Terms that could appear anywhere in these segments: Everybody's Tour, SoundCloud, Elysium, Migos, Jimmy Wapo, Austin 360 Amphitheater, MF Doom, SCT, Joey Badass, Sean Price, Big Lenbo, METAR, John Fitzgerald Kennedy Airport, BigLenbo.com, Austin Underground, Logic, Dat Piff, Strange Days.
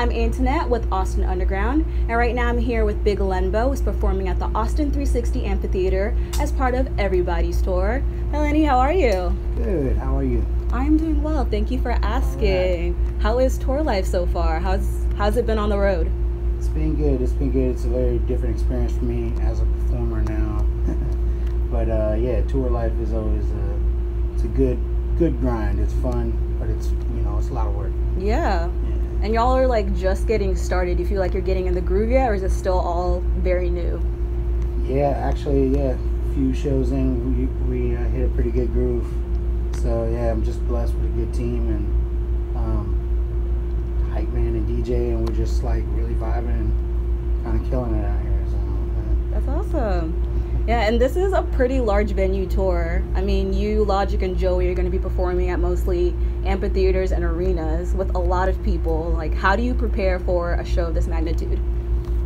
I'm Antoinette with Austin Underground, and right now I'm here with Big Lenbo, who's performing at the Austin 360 Amphitheater as part of Everybody's Tour. Hi Lenny, how are you? Good, how are you? I'm doing well, thank you for asking. Right. How is tour life so far? How's it been on the road? It's been good, it's been good. It's a very different experience for me as a performer now. But yeah, tour life is always it's a good grind. It's fun, but it's, you know, it's a lot of work. Yeah. And y'all are like just getting started. Do you feel like you're getting in the groove yet, or is it still all very new? Yeah, actually, yeah. A few shows in, we hit a pretty good groove. So yeah, I'm just blessed with a good team and hype man and DJ, and we're just like really vibing and kind of killing it out here. So, that's awesome. Yeah, and this is a pretty large venue tour. I mean, you, Logic, and Joey are going to be performing at mostly amphitheaters and arenas with a lot of people. Like, how do you prepare for a show of this magnitude?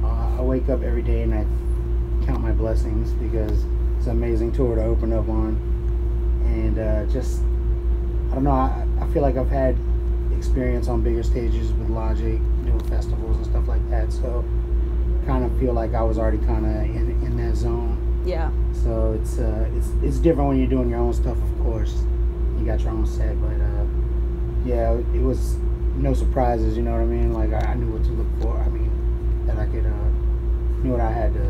I wake up every day and I count my blessings because it's an amazing tour to open up on. And just, I don't know, I feel like I've had experience on bigger stages with Logic, doing festivals and stuff like that. So I kind of feel like I was already kind of in that zone. Yeah. So it's different when you're doing your own stuff, of course. You got your own set, but yeah, it was no surprises. You know what I mean? Like I knew what to look for. I mean, that I could knew what I had to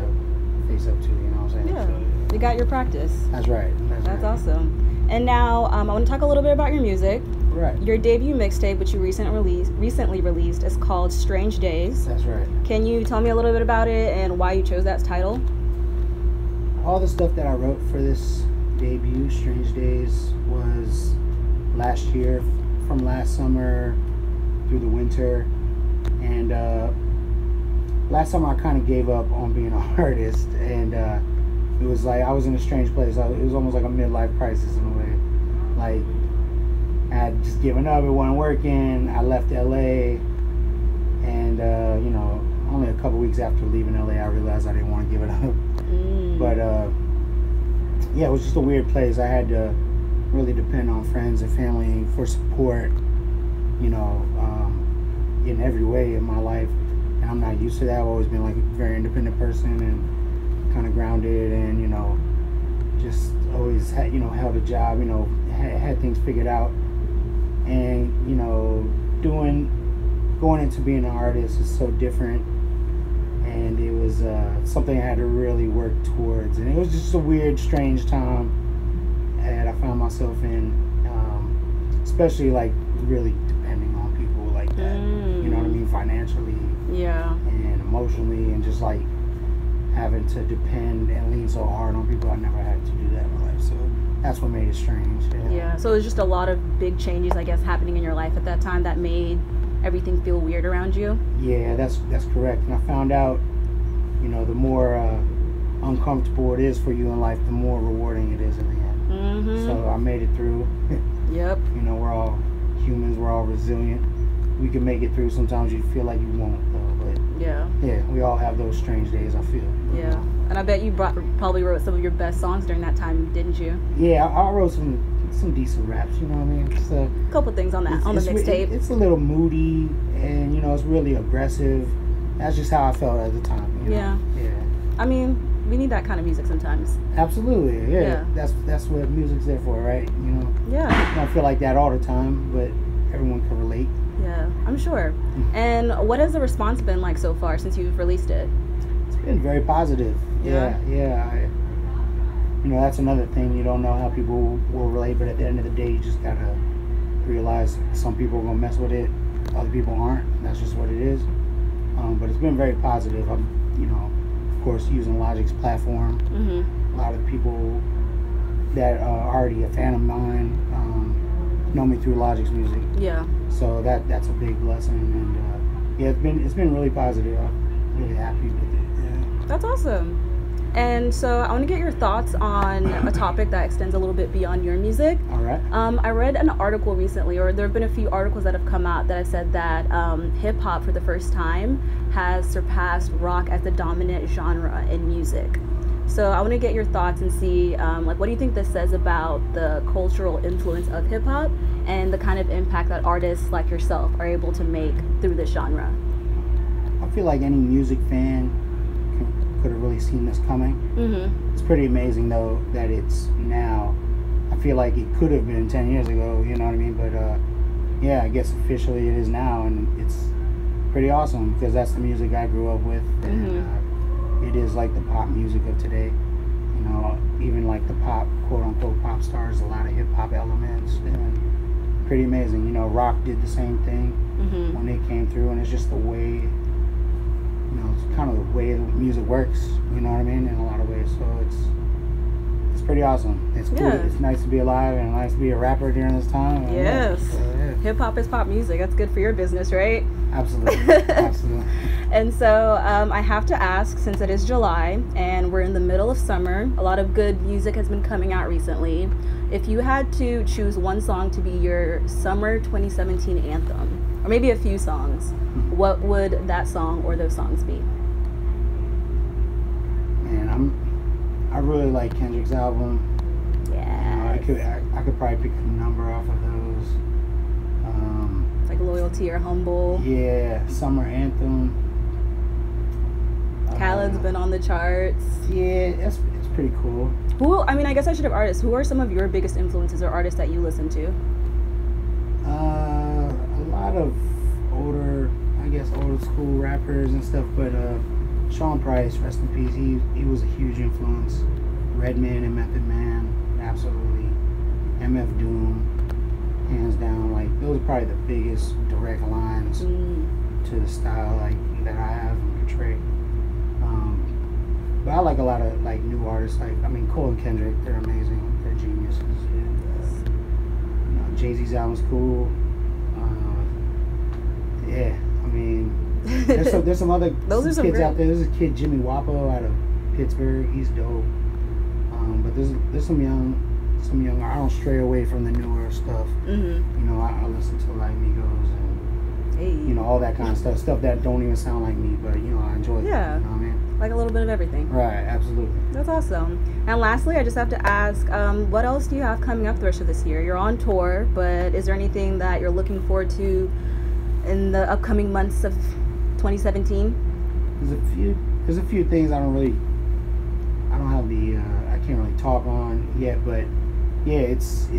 face up to. You know what I'm saying? Yeah. So, you got your practice. That's right. That's right. Awesome. And now I want to talk a little bit about your music. Right. Your debut mixtape, which you recently released, is called Strange Days. That's right. Can you tell me a little bit about it and why you chose that title? All the stuff that I wrote for this debut, Strange Days, was last year, from last summer through the winter. And last summer I kind of gave up on being an artist, and it was like I was in a strange place. It was almost like a midlife crisis in a way. Like I had just given up, it wasn't working. I left LA, and you know, only a couple weeks after leaving LA, I realized I didn't want to give it up. But yeah, it was just a weird place. I had to really depend on friends and family for support, you know, in every way in my life. And I'm not used to that. I've always been like a very independent person and kind of grounded, and you know, just always had, you know, held a job, you know, had things figured out. And you know, going into being an artist is so different. And it was something I had to really work towards. And it was just a weird, strange time that I found myself in, especially like really depending on people like that, you know what I mean, financially, yeah, and emotionally, and just like having to depend and lean so hard on people. I never had to do that in my life, so that's what made it strange. Yeah, yeah. So it was just a lot of big changes, I guess, happening in your life at that time that made everything feel weird around you? Yeah, that's correct. And I found out, you know, the more uncomfortable it is for you in life, the more rewarding it is in the end. So I made it through. Yep. You know, we're all humans, we're all resilient. We can make it through. Sometimes you feel like you won't, though. But yeah. Yeah, we all have those strange days, I feel. Yeah. And I bet you probably wrote some of your best songs during that time, didn't you? Yeah, I wrote some decent raps, you know what I mean? So a couple things on that on the mixtape. It's a little moody, and you know, it's really aggressive. That's just how I felt at the time. You know? Yeah. Yeah. I mean, we need that kind of music sometimes. Absolutely. Yeah. Yeah. That's what music's there for, right? You know. Yeah. I don't feel like that all the time, but everyone can relate. Yeah, I'm sure. And what has the response been like so far since you've released it? It's been very positive. Yeah. Yeah. Yeah. You know, that's another thing. You don't know how people will relate, but at the end of the day, you just gotta realize some people are gonna mess with it, other people aren't. That's just what it is. But it's been very positive. I'm, you know, of course, using Logic's platform. A lot of people that are already a fan of mine know me through Logic's music. Yeah. So that's a big blessing, and yeah, it's been really positive. I'm really happy with it. Yeah. That's awesome. And so I want to get your thoughts on a topic that extends a little bit beyond your music. All right. I read an article recently, or there have been a few articles that have come out that have said that hip-hop for the first time has surpassed rock as the dominant genre in music. So I want to get your thoughts and see, like, what do you think this says about the cultural influence of hip-hop and the kind of impact that artists like yourself are able to make through this genre? feel like any music fan could have really seen this coming. Mm-hmm. It's pretty amazing, though, that it's now. I feel like it could have been 10 years ago, you know what I mean? But, yeah, I guess officially it is now, and it's pretty awesome because that's the music I grew up with. And mm-hmm. It is like the pop music of today. You know, even like the pop, quote-unquote, pop stars, a lot of hip-hop elements. And pretty amazing. You know, rock did the same thing mm-hmm. when they came through, and it's just the way, you know, it's kind of the way music works, you know what I mean, in a lot of ways. So it's pretty awesome. It's cool. Yeah. It's nice to be alive and nice to be a rapper during this time. Yes. So, yeah. Hip-hop is pop music. That's good for your business, right? Absolutely. Absolutely. And so I have to ask, since it is July and we're in the middle of summer, a lot of good music has been coming out recently. If you had to choose one song to be your summer 2017 anthem, or maybe a few songs, what would that song or those songs be? Man, I really like Kendrick's album. Yeah. I could probably pick a number off of those. Like Loyalty or Humble. Yeah, Summer Anthem. Khaled's been on the charts. Yeah, it's pretty cool. Who? I mean, I guess I should have artists. Who are some of your biggest influences or artists that you listen to? A lot of older, I guess, old school rappers and stuff, but Sean Price, rest in peace, he was a huge influence. Redman and Method Man, absolutely. MF Doom, hands down. Like, those are probably the biggest direct lines to the style that I have and portray. But I like a lot of new artists. I mean, Cole and Kendrick, they're amazing. They're geniuses. And, you know, Jay-Z's album's cool. Yeah, I mean. There's some other kids out there. There's a kid, Jimmy Wapo, out of Pittsburgh. He's dope. But there's some young. I don't stray away from the newer stuff. Mm-hmm. You know, I listen to like Migos and you know, all that kind of stuff that don't even sound like me, but you know, I enjoy. Yeah. It, you know what I mean? Like a little bit of everything. Right. Absolutely. That's awesome. And lastly, I just have to ask, what else do you have coming up the rest of this year? You're on tour, but is there anything that you're looking forward to in the upcoming months of 2017? There's a few things I can't really talk on yet, but yeah, it's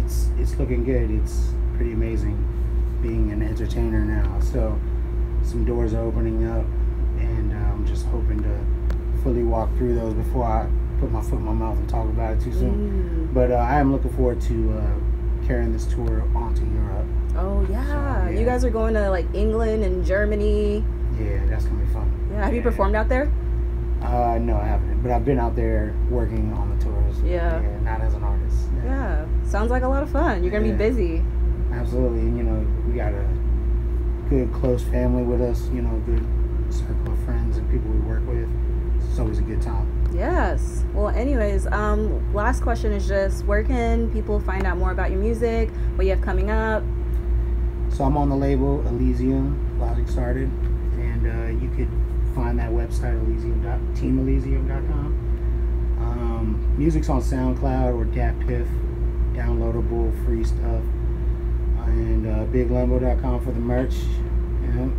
looking good. It's pretty amazing being an entertainer now. So some doors are opening up, and I'm just hoping to fully walk through those before I put my foot in my mouth and talk about it too soon. But I am looking forward to carrying this tour onto Europe. Oh yeah. So, yeah, you guys are going to like England and Germany. Yeah, that's going to be fun. Yeah, have you performed out there? No, I haven't. But I've been out there working on the tours. Yeah. Yeah, not as an artist. Yeah. Yeah. Sounds like a lot of fun. You're going to be busy. Absolutely. And, you know, we got a good, close family with us. You know, a good circle of friends and people we work with. It's always a good time. Yes. Well, anyways, last question is just, where can people find out more about your music, what you have coming up? So I'm on the label Elysium, Logic started. You could find that website, Elysium.com. Music's on SoundCloud or Dat Piff, downloadable free stuff, and BigLenbo.com for the merch. You know,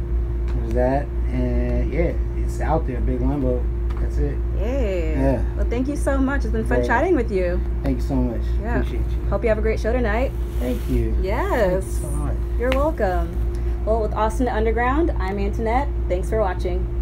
there's that, and yeah, it's out there. Big Lenbo, that's it. Yay. Yeah. Well, thank you so much. It's been fun chatting with you. Thank you so much. Yeah. Appreciate you. Hope you have a great show tonight. Thank you. Yes. Thank you so much. You're welcome. Well, with Austin Underground, I'm Antoinette. Thanks for watching.